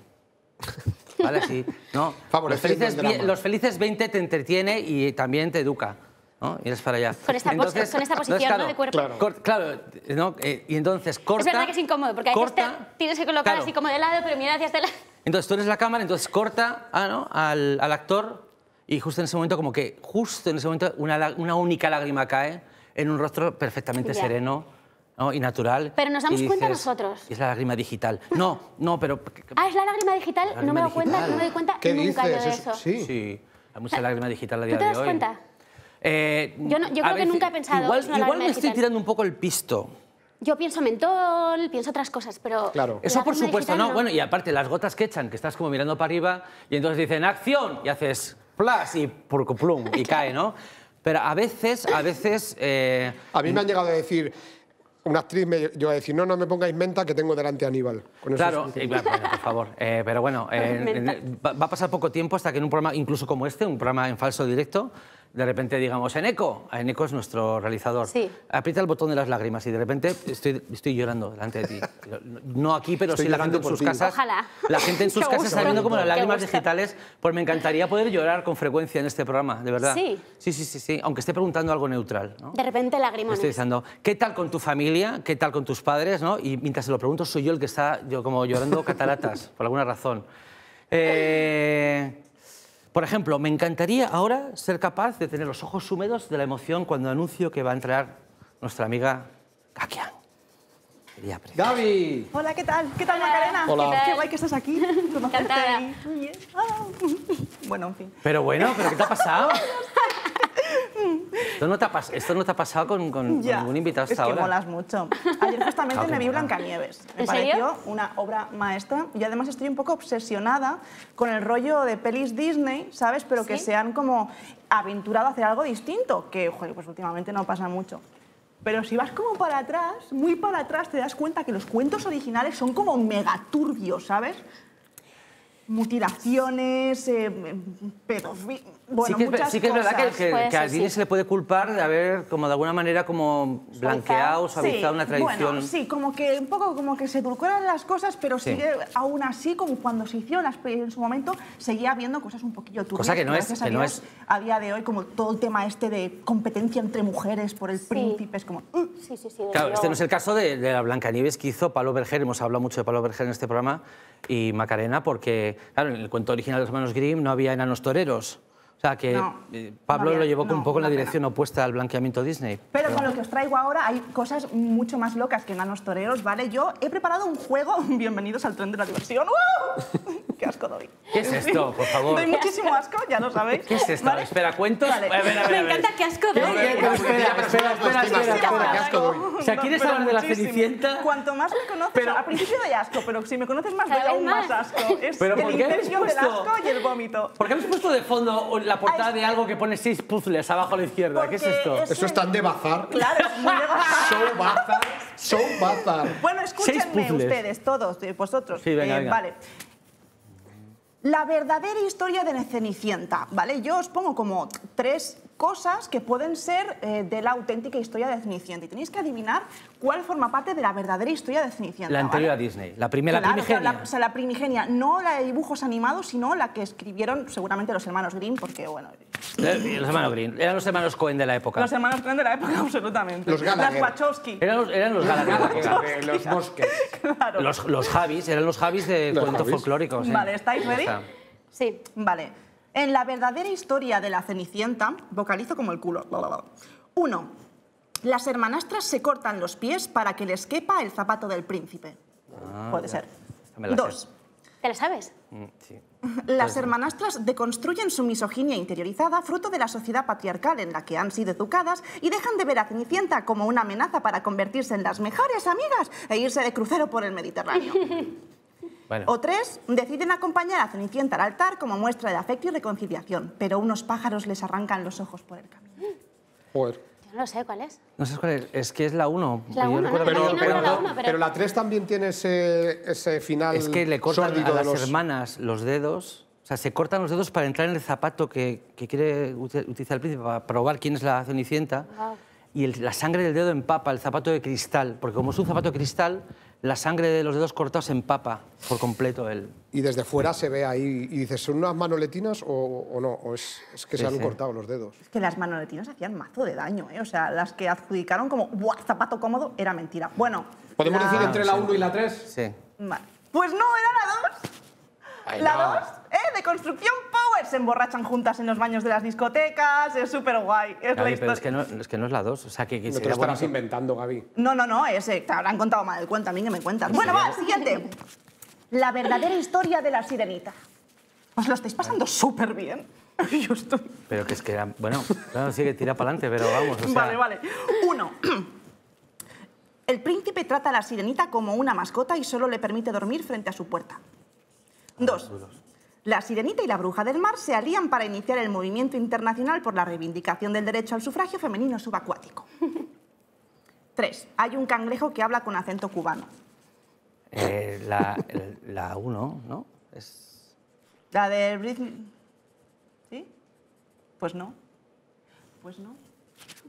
¿Vale? Así, ¿no? Los felices, los felices veinte te entretiene y también te educa, ¿no? Irás para allá. Con esta, entonces, pos con esta posición, ¿no? Claro, ¿no? De cuerpo. Claro, cor claro ¿no? Eh, y entonces corta... Es verdad que es incómodo, porque corta, hay que estar, tienes que colocar claro. así como de lado, pero mira hacia este lado. Entonces tú eres la cámara, entonces corta ah, ¿no? al, al actor y justo en ese momento, como que justo en ese momento, una, una única lágrima cae en un rostro perfectamente ya. sereno, ¿no? Y natural. Pero nos damos dices, cuenta nosotros. Es la lágrima digital. No, no, pero... Ah, es la lágrima digital, la lágrima no me doy cuenta, no me doy cuenta nunca dices? yo de eso. Sí, sí. Hay mucha lágrima digital a día de hoy. ¿Tú te das cuenta? Eh, yo no, yo creo veces, que nunca he pensado... Igual, es una igual me digital. estoy tirando un poco el pisto. Yo pienso mentol, pienso otras cosas, pero... Claro. Eso por supuesto, digital, no. no. Bueno, y aparte, las gotas que echan, que estás como mirando para arriba, y entonces dicen, ¡acción! Y haces plas y purcuplum, y cae, ¿no? Pero a veces, a veces... Eh, a mí me han llegado a decir... Una actriz me yo a decir, no, no me pongáis menta que tengo delante a Aníbal. Con claro, eh, claro bueno, por favor. Eh, pero bueno, eh, va, va a pasar poco tiempo hasta que en un programa, incluso como este, un programa en falso directo, de repente digamos, Eneko, Eneko es nuestro realizador, sí. aprieta el botón de las lágrimas y de repente estoy, estoy llorando delante de ti. No aquí, pero estoy sí la gente en sus ti. casas. Ojalá. La gente en sus casas está viendo como las lágrimas digitales, pues me encantaría poder llorar con frecuencia en este programa, de verdad. Sí. Sí, sí, sí, sí. Aunque esté preguntando algo neutral, ¿no? De repente lágrimas. Estoy diciendo, ¿qué tal con tu familia? ¿Qué tal con tus padres? ¿No? Y mientras se lo pregunto, soy yo el que está yo como llorando cataratas, por alguna razón. Eh, por ejemplo, me encantaría ahora ser capaz de tener los ojos húmedos de la emoción cuando anuncio que va a entrar nuestra amiga Kakian. ¡Gaby! Hola, ¿qué tal? ¿Qué tal, Hola. Macarena? Hola. ¿Qué, tal? Qué guay que estás aquí. Encantada. Bueno, en fin. Pero bueno, ¿pero qué te ha pasado? Esto no te ha, pas esto no te ha pasado con, con, con ningún invitado hasta ahora. Es que ahora. molas mucho. Ayer justamente claro me vi mola. Blancanieves. Me ¿En pareció serio? una obra maestra. Y además estoy un poco obsesionada con el rollo de pelis Disney, ¿sabes? Pero ¿Sí? que se han como aventurado a hacer algo distinto, que joder, pues últimamente no pasa mucho. Pero si vas como para atrás, muy para atrás, te das cuenta que los cuentos originales son como megaturbios, ¿sabes? Mutilaciones, eh, pedofilia... Bueno, sí que, muchas sí que es verdad cosas. que, que, que a alguien sí. se le puede culpar de haber, como de alguna manera, como blanqueado o suavizado sí. una tradición. Bueno, sí, como que un poco como que se edulcoran las cosas, pero sí. sigue aún así, como cuando se hicieron las pelis en su momento, seguía habiendo cosas un poquillo turbias. Cosa que no es, que no es... A día de hoy, como todo el tema este de competencia entre mujeres por el sí. príncipe, es como... Uh. Sí, sí, sí. Claro, este no es el caso de, de la Blancanieves que hizo Pablo Berger, hemos hablado mucho de Pablo Berger en este programa, y Macarena, porque, claro, en el cuento original de los hermanos Grimm no había enanos toreros. O sea, que no, Pablo no había, lo llevó no, un poco en la dirección no. opuesta al blanqueamiento Disney. Pero, pero con lo que os traigo ahora hay cosas mucho más locas que enanos toreros, ¿vale? Yo he preparado un juego, bienvenidos al tren de la diversión. ¡Uh! ¡Qué asco doy! ¿Qué es esto, por favor? Doy muchísimo asco, ya lo sabéis. ¿Qué es esto? ¿Vale? Espera, cuentos. Vale. A ver, a ver, Me a ver. encanta qué asco doy. Espera, espera, espera, espera, espera, espera. Qué asco doy. O sea, ¿quieres no, hablar de la Cenicienta? Cuanto más me conoces, pero... al principio doy asco, pero si me conoces más, doy aún más asco. Es el imperio del asco y el vómito. ¿Por qué habéis puesto de fondo la portada de algo que pone seis puzzles abajo a la izquierda? Porque ¿Qué es esto? Es Eso están de bazar. Claro, es muy de bazar. Show bazar. Show bazar. Bueno, escúchenme ustedes, todos, vosotros. Sí, venga, eh, venga. Vale. La verdadera historia de la Cenicienta, ¿vale? Yo os pongo como tres cosas que pueden ser eh, de la auténtica historia de Cenicienta. Y tenéis que adivinar cuál forma parte de la verdadera historia de Cenicienta. La anterior, ¿vale?, a Disney, la primera, claro, primigenia. La, o sea, la primigenia, no la de dibujos animados, sino la que escribieron seguramente los hermanos Grimm, porque, bueno... Eh, los hermanos Grimm, eran los hermanos Cohen de la época. Los hermanos Cohen de la época, absolutamente. Los Gallagher. Las Wachowski. Eran los, eran los Gallagher. Los Mosques. Claro. Los, los Javis, eran los Javis de los cuentos Javis. folclóricos. ¿Eh? Vale, ¿estáis ready? Está. Sí. Vale. En la verdadera historia de la Cenicienta, vocalizo como el culo. Uno, las hermanastras se cortan los pies para que les quepa el zapato del príncipe. Ah, Puede ser. Dos. ¿Te lo sabes? Sí. Las hermanastras deconstruyen su misoginia interiorizada, fruto de la sociedad patriarcal en la que han sido educadas, y dejan de ver a Cenicienta como una amenaza para convertirse en las mejores amigas e irse de crucero por el Mediterráneo. Bueno. O tres, deciden acompañar a Cenicienta al altar como muestra de afecto y reconciliación, pero unos pájaros les arrancan los ojos por el camino. Joder. Yo no sé cuál es. No sé cuál es, es que es la uno. La uno, ¿no? Pero, no, pero, no, pero la tres también tiene ese, ese final. Es que le cortan a las los... hermanas los dedos, o sea, se cortan los dedos para entrar en el zapato que, que quiere utilizar el príncipe para probar quién es la Cenicienta. Wow. Y el, la sangre del dedo empapa el zapato de cristal, porque como es un zapato de cristal, la sangre de los dedos cortados empapa por completo el... Y desde fuera se ve ahí y dices, ¿son unas manoletinas o, o no? O es, es que sí, se han sí. cortado los dedos. Es que las manoletinas hacían mazo de daño, ¿eh? O sea, las que adjudicaron como ¡buah, zapato cómodo! Era mentira. Bueno... ¿Podemos la... decir entre la uno sí. y la tres? Sí. Vale. Pues no, era la dos. Ay, la dos, no. ¿eh? De construcción power. Se emborrachan juntas en los baños de las discotecas. Es súper guay. Es, Gaby, pero es, que no, es que no es la dos. O sea, que, que no te lo estarás inventando, Gaby. No, no, no. Ese, te habrán contado mal el cuento. A mí que me cuentas. Bueno, va, siguiente. La verdadera historia de la sirenita. Os lo estáis pasando súper bien. Yo estoy... Pero que es que... Bueno, claro, sí que tira para adelante, pero vamos, o sea... Vale, vale. Uno. El príncipe trata a la sirenita como una mascota y solo le permite dormir frente a su puerta. Dos. La sirenita y la bruja del mar se alían para iniciar el movimiento internacional por la reivindicación del derecho al sufragio femenino subacuático. Tres. Hay un cangrejo que habla con acento cubano. Eh, la, el, la uno, ¿no? Es... La de Britney... ¿Sí? Pues no. Pues no.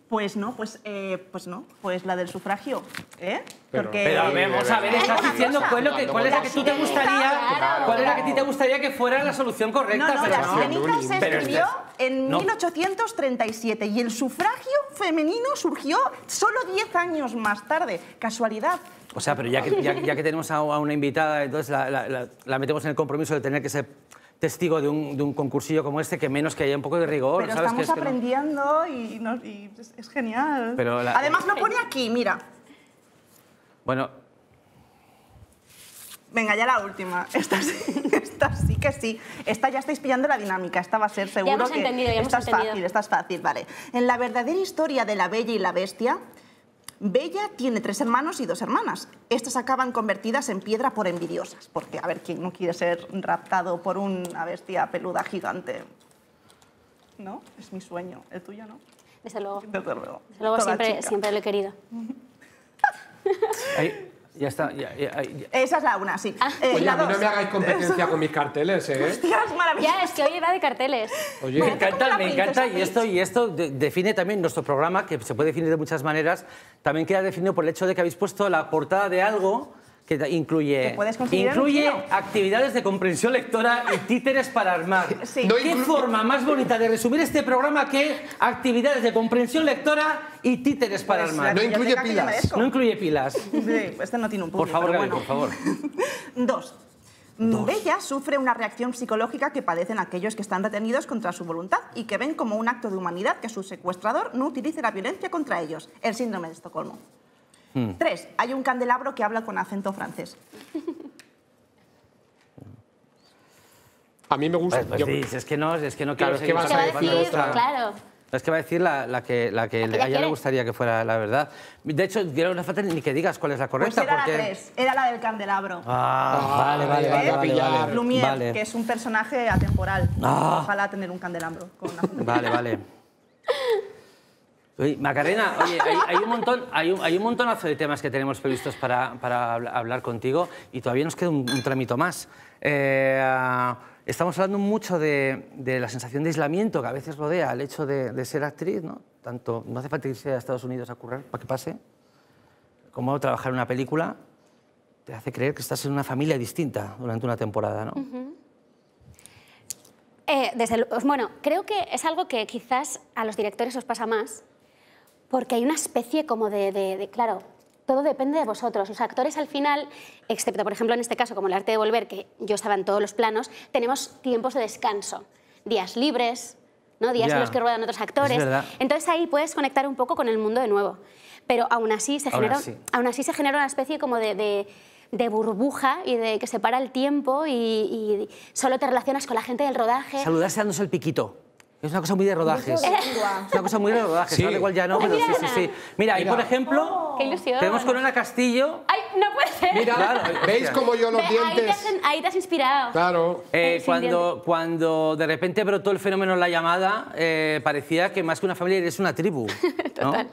Pues no, pues, eh, pues no, pues la del sufragio, ¿eh? Pero, Porque, pero a ver, vamos a ver, estás diciendo cuál es la que, cuál es la que tú te gustaría, cuál es la que a ti te gustaría que fuera la solución correcta. No, no, pero la sirenita no. se escribió en mil ochocientos treinta y siete y el sufragio femenino surgió solo diez años más tarde. Casualidad. O sea, pero ya que, ya, ya que tenemos a una invitada, entonces la, la, la, la metemos en el compromiso de tener que ser... testigo de un, de un concursillo como este, que menos que haya un poco de rigor. Pero ¿sabes? Estamos que es aprendiendo que no... y, nos, y es, es genial. Pero la... Además lo pone aquí, mira. Bueno. Venga, ya la última. Esta sí, esta sí que sí. Esta ya estáis pillando la dinámica. Esta va a ser seguro ya hemos que... Entendido, ya esta hemos es entendido. Fácil, esta es fácil, vale. En la verdadera historia de La Bella y la Bestia, Bella tiene tres hermanos y dos hermanas. Estas acaban convertidas en piedra por envidiosas. Porque, a ver, ¿quién no quiere ser raptado por una bestia peluda gigante? ¿No? Es mi sueño. ¿El tuyo no? Desde luego. Desde luego. Desde luego siempre, siempre lo he querido. Ahí, ya está. Ya, ya, ya. Esa es la una, sí. Ah. Eh, Oye, la a mí dos. No me hagáis competencia Eso. con mis carteles, ¿eh? Hostia, es maravilloso. Ya, es que hoy va de carteles. Oye, bueno, me encanta, me encanta. Y esto, y esto define también nuestro programa, que se puede definir de muchas maneras. También queda definido por el hecho de que habéis puesto la portada de algo que incluye, incluye actividades de comprensión lectora y títeres para armar. Sí. No ¿Qué forma más bonita de resumir este programa que actividades de comprensión lectora y títeres para pues armar? No incluye pilas. No incluye pilas. Sí, este no tiene un punto. Por favor, Gaby, bueno. por favor. Dos. Dos. Bella sufre una reacción psicológica que padecen aquellos que están retenidos contra su voluntad y que ven como un acto de humanidad que su secuestrador no utilice la violencia contra ellos. El síndrome de Estocolmo. Mm. Tres, hay un candelabro que habla con acento francés. A mí me gusta. Pues, pues, yo... sí, es que no, es que no quiero. Claro, es que vas a decir, claro. Es que va a decir la, la que, la que a ella quiere? le gustaría que fuera la verdad. De hecho, no hace falta ni que digas cuál es la correcta. Pues era porque... la tres, era la del candelabro. Ah, vale, vale, vale. vale, vale, vale. Lumière, vale. que es un personaje atemporal. Ah. Ojalá tener un candelabro. Con una... Vale, vale. Oye, Macarena, oye, hay, hay, un montón, hay, un, hay un montonazo de temas que tenemos previstos para, para hablar contigo y todavía nos queda un, un trámite más. Eh, Estamos hablando mucho de, de la sensación de aislamiento que a veces rodea el hecho de, de ser actriz, ¿no? Tanto no hace falta irse a Estados Unidos a currar para que pase, como trabajar en una película te hace creer que estás en una familia distinta durante una temporada, ¿no? Uh-huh. eh, desde el, bueno, creo que es algo que quizás a los directores os pasa más, porque hay una especie como de, de, de claro, todo depende de vosotros. Los actores al final, excepto por ejemplo en este caso como El arte de volver, que yo estaba en todos los planos, tenemos tiempos de descanso, días libres, ¿no? Días yeah. en los que ruedan otros actores. Entonces ahí puedes conectar un poco con el mundo de nuevo. Pero aún así se, genera, sí. aún así se genera una especie como de, de, de burbuja y de que separa el tiempo y, y solo te relacionas con la gente del rodaje. Saludarse dándose el piquito. Es una cosa muy de rodajes. Es una cosa muy de rodajes. Sí. Igual ya no, pero sí, sí, sí. Mira, mira. Y por ejemplo, oh, tenemos con Ana Castillo. ¡Ay, no puede ser! Mira, claro, ¿veis cómo yo los Ve, dientes? Ahí te has, ahí te has inspirado. Claro. Eh, cuando, cuando de repente brotó el fenómeno La llamada, eh, parecía que más que una familia eres una tribu, ¿no? Total.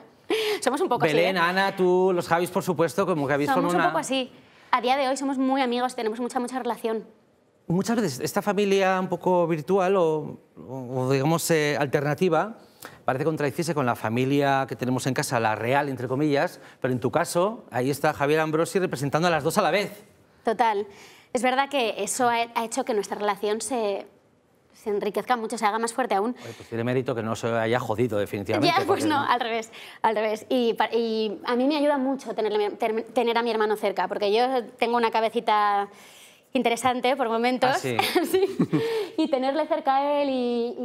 Somos un poco Belén, así. Belén, ¿eh? Ana, tú, los Javis, por supuesto, como que habéis formado una... Somos un poco así. A día de hoy somos muy amigos, tenemos mucha, mucha relación. Muchas veces esta familia un poco virtual o, o digamos, eh, alternativa parece contradicirse con la familia que tenemos en casa, la real, entre comillas, pero en tu caso, ahí está Javier Ambrosi representando a las dos a la vez. Total. Es verdad que eso ha, ha hecho que nuestra relación se, se enriquezca mucho, se haga más fuerte aún. Oye, pues tiene mérito que no se haya jodido, definitivamente. Ya, pues no, no, al revés. Al revés. Y, y a mí me ayuda mucho tenerle, ter, tener a mi hermano cerca, porque yo tengo una cabecita... interesante por momentos. ¿Ah, sí? Sí. Y tenerle cerca a él y,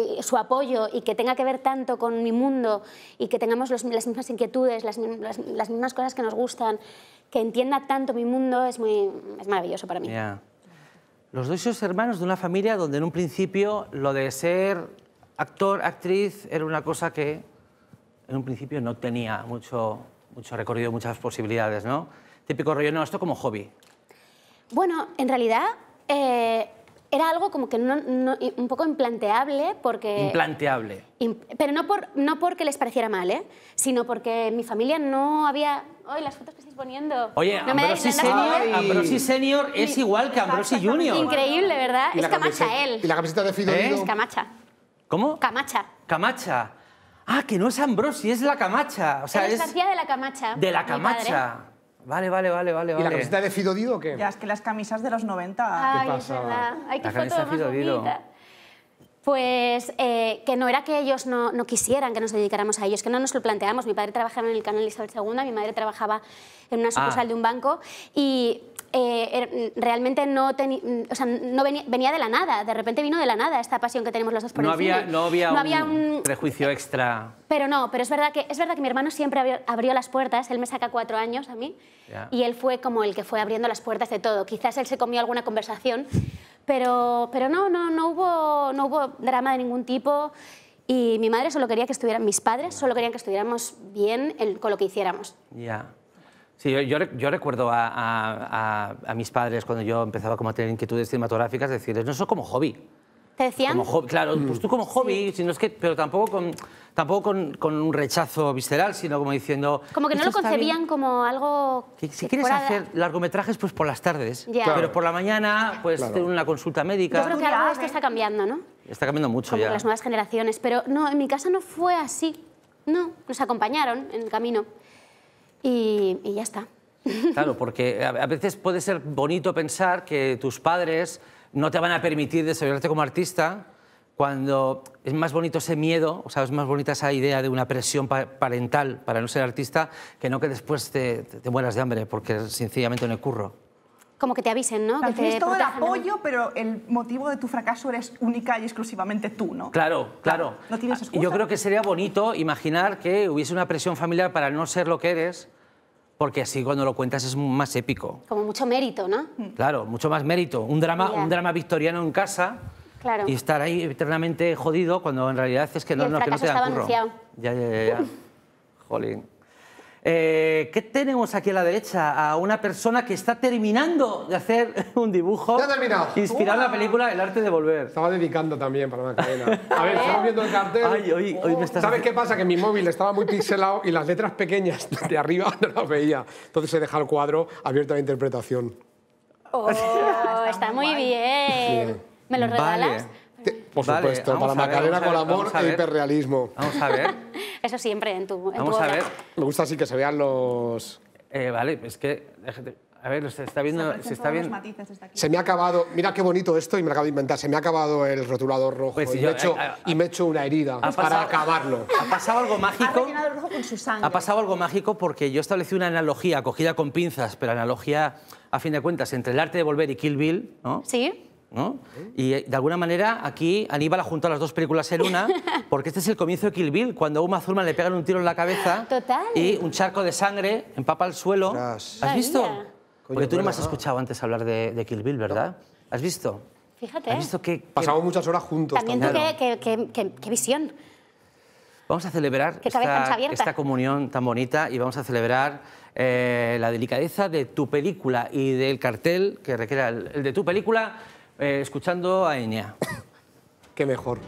y, y su apoyo y que tenga que ver tanto con mi mundo y que tengamos los, las mismas inquietudes, las, las, las mismas cosas que nos gustan, que entienda tanto mi mundo, es, muy, es maravilloso para mí. Yeah. Los dos sois hermanos de una familia donde en un principio lo de ser actor, actriz, era una cosa que en un principio no tenía mucho, mucho recorrido, muchas posibilidades, ¿no? Típico rollo, no, esto como hobby. Bueno, en realidad eh, era algo como que no, no, un poco implanteable porque... Implanteable. Imp, pero no, por, no porque les pareciera mal, ¿eh? Sino porque en mi familia no había... ¡Ay, las fotos que estáis poniendo! Oye, no Ambrosi, senior, Ambrosi Senior es y, igual que Ambrosi Junior. Increíble, ¿verdad? Es Camacha él. Y la camiseta de Fido Dido. ¿Eh? Es Camacha. ¿Cómo? Camacha. Camacha. Ah, que no es Ambrosi, es la Camacha. O sea, es García de la Camacha. De la Camacha. Vale, vale, vale, vale. ¿Y la camiseta de Fido Dido o qué? Ya, es que las camisas de los noventa... Ay, ¿qué pasa? Es verdad. Ay, qué foto más bonita. Pues eh, que no era que ellos no, no quisieran que nos dedicáramos a ellos, que no nos lo planteamos. Mi padre trabajaba en el Canal Isabel Segunda, mi madre trabajaba en una sucursal ah. de un banco y eh, realmente no, teni, o sea, no venía, venía de la nada, de repente vino de la nada esta pasión que tenemos los dos por no el había, cine. No había, no había un, un prejuicio eh, extra. Pero no, pero es verdad que, es verdad que mi hermano siempre abrió, abrió las puertas, él me saca cuatro años a mí yeah. y él fue como el que fue abriendo las puertas de todo. Quizás él se comió alguna conversación. Pero, pero no, no, no, hubo, no hubo drama de ningún tipo y mi madre solo quería que estuvieran, mis padres solo querían que estuviéramos bien en, con lo que hiciéramos. Ya. Yeah. Sí, yo, yo, yo recuerdo a, a, a, a mis padres cuando yo empezaba como a tener inquietudes cinematográficas, decirles, no, eso como hobby. ¿Te decían? Como hobby, claro, pues tú como hobby, sí. sino es que, pero tampoco, con, tampoco con, con un rechazo visceral, sino como diciendo... Como que no lo concebían bien. Como algo... Que, si que quieres fuera... hacer largometrajes, pues por las tardes, yeah. claro. pero por la mañana, pues claro. tener una consulta médica... Yo creo que algo de esto está cambiando, ¿no? Está cambiando mucho como ya. Como las nuevas generaciones, pero no, en mi casa no fue así, no, nos acompañaron en el camino y, y ya está. Claro, porque a veces puede ser bonito pensar que tus padres... no te van a permitir desarrollarte como artista cuando es más bonito ese miedo, o sea, es más bonita esa idea de una presión pa parental para no ser artista que no que después te, te mueras de hambre porque sencillamente no hay curro. Como que te avisen, ¿no? Claro, que tienes te todo el apoyo, pero el motivo de tu fracaso eres única y exclusivamente tú, ¿no? Claro, claro. No tienes excusa. Yo creo que sería bonito imaginar que hubiese una presión familiar para no ser lo que eres. Porque así cuando lo cuentas es más épico. Como mucho mérito, ¿no? Claro, mucho más mérito. Un drama, yeah. un drama victoriano en casa claro. y estar ahí eternamente jodido cuando en realidad es que no, no, que no te dan curro. Ya, ya, ya, ya. Jolín. Eh, ¿Qué tenemos aquí a la derecha? A una persona que está terminando de hacer un dibujo. Ya ha terminado. Inspirado en la película El arte de volver. Estaba dedicando también para Macarena. A ver, estaba viendo el cartel. Ay, hoy, hoy me estás... ¿Sabes qué pasa? Que mi móvil estaba muy pixelado y las letras pequeñas de arriba no las veía. Entonces he dejado el cuadro abierto a la interpretación. Oh. está, está muy guay. bien. Sí. ¿Me lo regalas? Vale. Por supuesto, vale, para Macarena ver, con amor ver, e hiperrealismo. Vamos a ver. Eso siempre en tu, en vamos tu obra. A ver. Me gusta así que se vean los... Eh, vale, es que... A ver, se está viendo... Se, se, está viendo. Matices, está aquí. Se me ha acabado... Mira qué bonito esto y me lo acabo de inventar. Se me ha acabado el rotulador rojo pues y, yo, me he hecho, a, a, y me he hecho una herida para pasado, acabarlo. Ha pasado algo mágico... Ha rojo con su sangre. Ha pasado algo mágico porque yo establecí una analogía cogida con pinzas, pero analogía, a fin de cuentas, entre El arte de volver y Kill Bill, ¿no? Sí. ¿No? Y de alguna manera aquí Aníbal ha juntado las dos películas en una, porque este es el comienzo de Kill Bill, cuando a Uma Thurman le pegan un tiro en la cabeza. Total. Y un charco de sangre empapa el suelo. Tras. ¿Has visto? Coño, porque tú no me has escuchado antes hablar de, de Kill Bill, ¿verdad? No. ¿Has visto? Fíjate. ¿Has visto que, que... Pasamos muchas horas juntos. También, también. Tú, qué, qué, qué visión. Vamos a celebrar esta, esta comunión tan bonita y vamos a celebrar eh, la delicadeza de tu película y del cartel que requiera el, el de tu película. Eh, escuchando a Enya. Qué mejor.